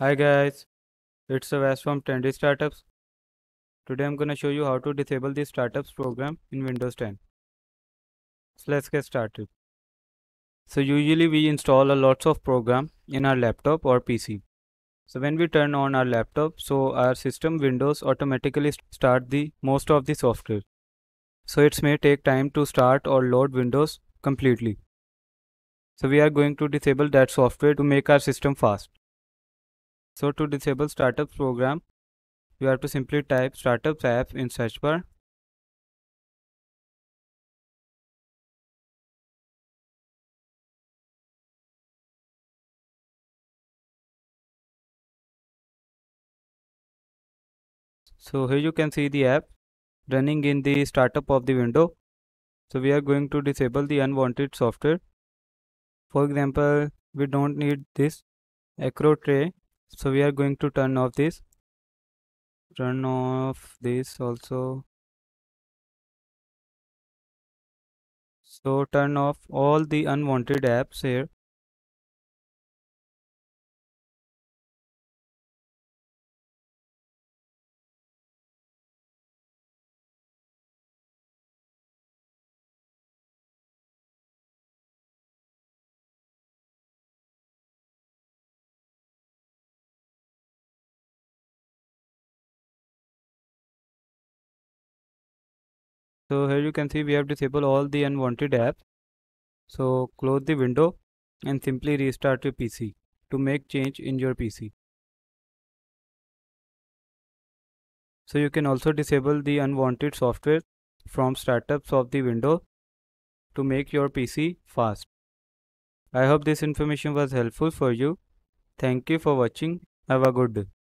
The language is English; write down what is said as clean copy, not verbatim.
Hi guys, it's Savas from Trendy Startups. Today I'm gonna show you how to disable the Startups program in Windows 10. So let's get started. So usually we install a lots of program in our laptop or PC. So when we turn on our laptop, so our system Windows automatically start the most of the software. So it may take time to start or load Windows completely. So we are going to disable that software to make our system fast. So to disable Startups program, you have to simply type Startups app in search bar. So here you can see the app running in the startup of the window. So we are going to disable the unwanted software. For example, we don't need this AcroTray. So we are going to turn off this also. So turn off all the unwanted apps here. So here you can see we have disabled all the unwanted apps. So close the window and simply restart your PC to make change in your PC. So you can also disable the unwanted software from startups of the window to make your PC fast. I hope this information was helpful for you. Thank you for watching. Have a good day.